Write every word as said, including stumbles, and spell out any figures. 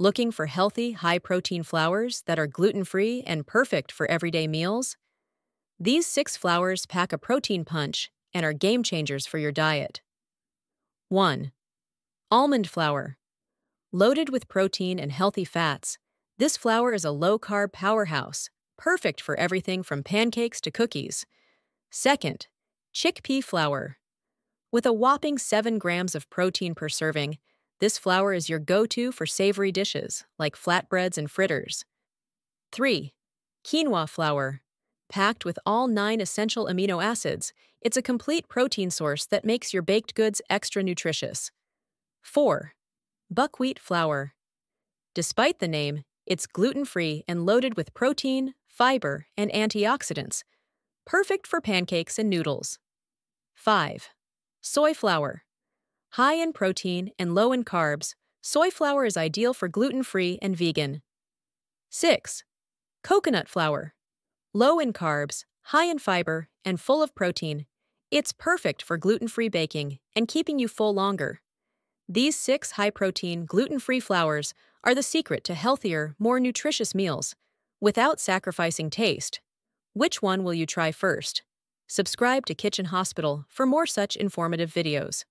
Looking for healthy, high-protein flours that are gluten-free and perfect for everyday meals? These six flours pack a protein punch and are game changers for your diet. one. Almond flour. Loaded with protein and healthy fats, this flour is a low-carb powerhouse, perfect for everything from pancakes to cookies. Second, chickpea flour. With a whopping seven grams of protein per serving, this flour is your go-to for savory dishes like flatbreads and fritters. three. Quinoa flour. Packed with all nine essential amino acids, it's a complete protein source that makes your baked goods extra nutritious. four. Buckwheat flour. Despite the name, it's gluten-free and loaded with protein, fiber, and antioxidants, perfect for pancakes and noodles. five. Soy flour. High in protein and low in carbs, soy flour is ideal for gluten-free and vegan. six. Coconut flour. Low in carbs, high in fiber, and full of protein, it's perfect for gluten-free baking and keeping you full longer. These six high-protein, gluten-free flours are the secret to healthier, more nutritious meals, without sacrificing taste. Which one will you try first? Subscribe to Kitchen Hospital for more such informative videos.